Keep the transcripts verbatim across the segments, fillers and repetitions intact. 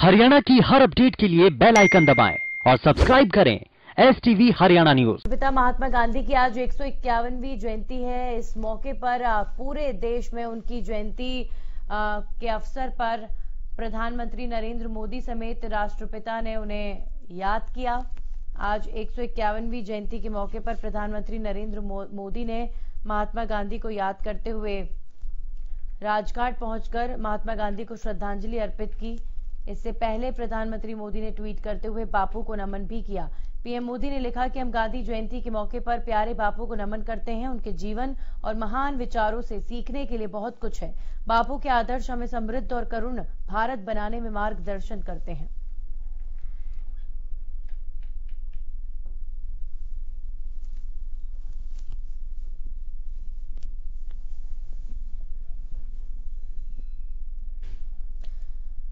हरियाणा की हर अपडेट के लिए बेल आइकन दबाएं और सब्सक्राइब करें एसटीवी हरियाणा न्यूज़। पिता महात्मा गांधी की आज एक सौ इक्यावनवीं जयंती है। इस मौके पर पूरे देश में उनकी जयंती के अवसर पर प्रधानमंत्री नरेंद्र मोदी समेत राष्ट्रपिता ने उन्हें याद किया। आज एक सौ इक्यावनवीं जयंती के मौके पर प्रधानमंत्री नरेंद्र मोदी ने महात्मा गांधी को याद करते हुए राजघाट पहुंचकर महात्मा गांधी को श्रद्धांजलि अर्पित की। इससे पहले प्रधानमंत्री मोदी ने ट्वीट करते हुए बापू को नमन भी किया। पीएम मोदी ने लिखा कि हम गांधी जयंती के मौके पर प्यारे बापू को नमन करते हैं। उनके जीवन और महान विचारों से सीखने के लिए बहुत कुछ है। बापू के आदर्श हमें समृद्ध और करुण भारत बनाने में मार्गदर्शन करते हैं।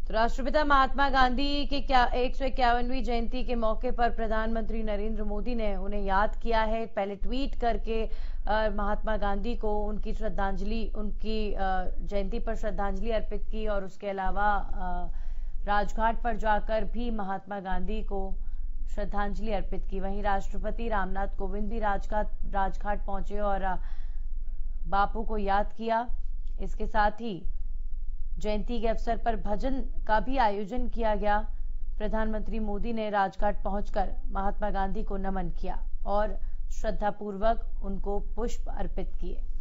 तो राष्ट्रपिता महात्मा गांधी के क्या एक सौ इक्यावनवीं जयंती के मौके पर प्रधानमंत्री नरेंद्र मोदी ने उन्हें याद किया है। पहले ट्वीट करके महात्मा गांधी को उनकी श्रद्धांजलि उनकी जयंती पर श्रद्धांजलि अर्पित की और उसके अलावा राजघाट पर जाकर भी महात्मा गांधी को श्रद्धांजलि अर्पित की। वहीं राष्ट्रपति रामनाथ कोविंद भी राजघाट राजघाट पहुंचे और बापू को याद किया। इसके साथ ही जयंती के अवसर पर भजन का भी आयोजन किया गया। प्रधानमंत्री मोदी ने राजघाट पहुंचकर महात्मा गांधी को नमन किया और श्रद्धापूर्वक उनको पुष्प अर्पित किए।